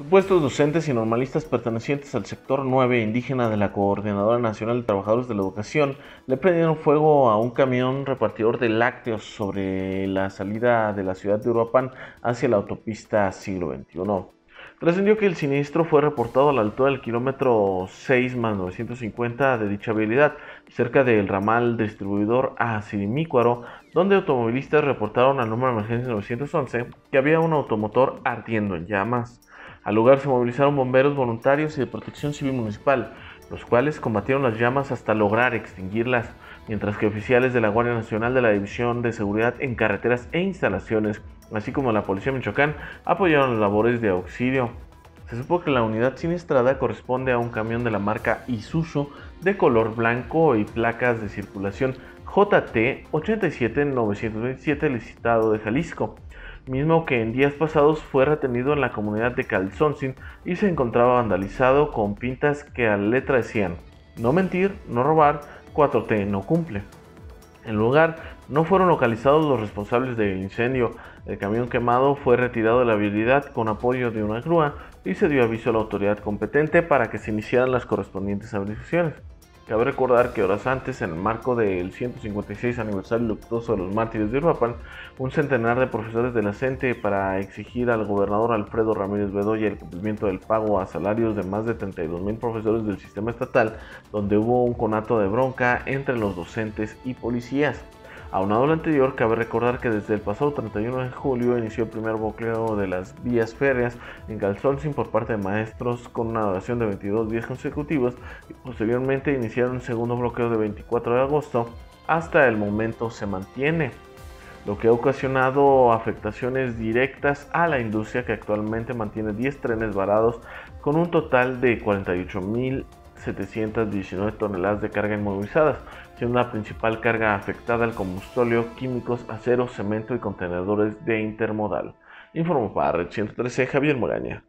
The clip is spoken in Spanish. Supuestos docentes y normalistas pertenecientes al sector 9 indígena de la Coordinadora Nacional de Trabajadores de la Educación le prendieron fuego a un camión repartidor de lácteos sobre la salida de la ciudad de Uruapan hacia la autopista Siglo XXI. Trascendió que el siniestro fue reportado a la altura del kilómetro 6+950 de dicha vialidad, cerca del ramal distribuidor a Zirimícuaro, donde automovilistas reportaron al número de emergencia 911 que había un automotor ardiendo en llamas. Al lugar se movilizaron bomberos voluntarios y de protección civil municipal, los cuales combatieron las llamas hasta lograr extinguirlas, mientras que oficiales de la Guardia Nacional de la División de Seguridad en Carreteras e Instalaciones, así como la Policía Michoacán, apoyaron las labores de auxilio. Se supo que la unidad siniestrada corresponde a un camión de la marca Isuzu de color blanco y placas de circulación JT87927 licitado de Jalisco, mismo que en días pasados fue retenido en la comunidad de Caltzontzin y se encontraba vandalizado con pintas que a la letra decían: no mentir, no robar, 4T no cumple. En lugar no fueron localizados los responsables del incendio. El camión quemado fue retirado de la vialidad con apoyo de una grúa y se dio aviso a la autoridad competente para que se iniciaran las correspondientes averiguaciones. Cabe recordar que horas antes, en el marco del 156 aniversario luctuoso de los mártires de Uruapan, un centenar de profesores de la CENTE, para exigir al gobernador Alfredo Ramírez Bedolla el cumplimiento del pago a salarios de más de 32,000 profesores del sistema estatal, donde hubo un conato de bronca entre los docentes y policías. Aunado a lo anterior, cabe recordar que desde el pasado 31 de julio inició el primer bloqueo de las vías férreas en Caltzontzin por parte de maestros, con una duración de 22 días consecutivos, y posteriormente iniciaron un segundo bloqueo de 24 de agosto. Hasta el momento se mantiene, lo que ha ocasionado afectaciones directas a la industria, que actualmente mantiene 10 trenes varados con un total de 48,719 toneladas de carga inmovilizadas, siendo la principal carga afectada el combustóleo, químicos, acero, cemento y contenedores de intermodal. Informó para RED 113 Javier Moraña.